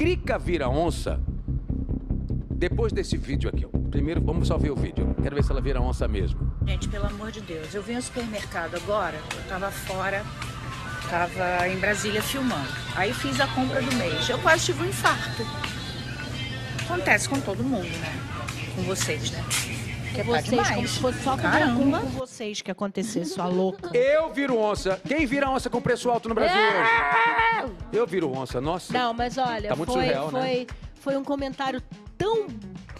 crica vira onça depois desse vídeo aqui. Primeiro, vamos só ver o vídeo. Quero ver se ela vira onça mesmo. Gente, pelo amor de Deus, eu vim ao supermercado agora, eu tava fora, tava em Brasília filmando. Aí fiz a compra do mês. Eu quase tive um infarto. Acontece com todo mundo, né? Com vocês, né? Que é vocês, como se fosse só com vocês que acontecesse, sua louca. Eu viro onça. Quem vira onça com preço alto no Brasil hoje? Eu viro onça, nossa. Não, mas olha, tá muito surreal, né? Foi um comentário tão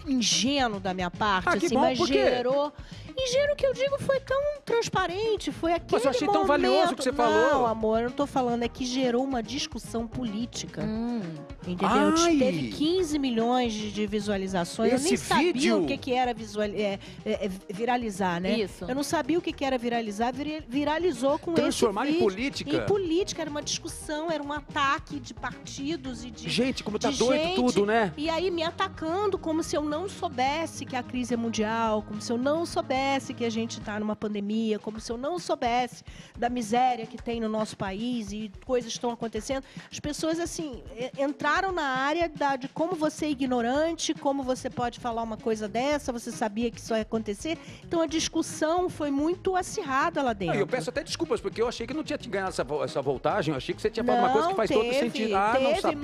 ingênuo da minha parte, assim, mas gerou... Ingênuo que eu digo foi tão transparente, foi aquele momento... Mas eu achei tão valioso o que você falou. Não, amor, eu não tô falando, é que gerou uma discussão política. Entendeu? Teve 15 milhões de visualizações. Esse eu nem sabia vídeo... o que era viralizar, né? Isso. Eu não sabia o que era viralizar, viralizou com esse vídeo. Transformar em política? Em política, era uma discussão, era um ataque de partidos e de... Gente, como tá doido tudo, né? E aí me atacando como se eu não soubesse que a crise é mundial, como se eu não soubesse que a gente está numa pandemia, como se eu não soubesse da miséria que tem no nosso país e coisas estão acontecendo. As pessoas, assim, entraram na área de como você é ignorante, como você pode falar uma coisa dessa, você sabia que isso ia acontecer. Então, a discussão foi muito acirrada lá dentro. Eu peço até desculpas, porque eu achei que não tinha ganhado essa voltagem, eu achei que você tinha falado uma coisa que faz todo sentido. Ah, não sabia.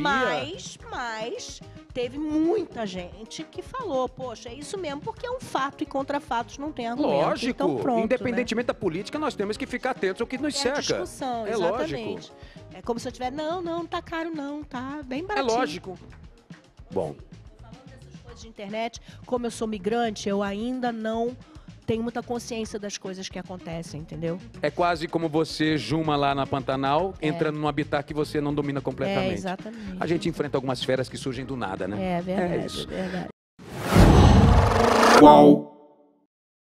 Mas... Teve muita gente que falou, poxa, é isso mesmo, porque é um fato e contra fatos não tem argumento. Lógico, então, pronto, independentemente, né, da política, nós temos que ficar atentos ao que nos cerca. É discussão, exatamente. Lógico. É como se eu tivesse, não tá caro não, tá bem baratinho. É lógico. Bom. Falando dessas coisas de internet, como eu sou migrante, eu ainda não... Tem muita consciência das coisas que acontecem, entendeu? É quase como você, Juma, lá na Pantanal, entrando num habitat que você não domina completamente. É, exatamente. A gente enfrenta algumas feras que surgem do nada, né? É verdade, é isso. É verdade. Qual?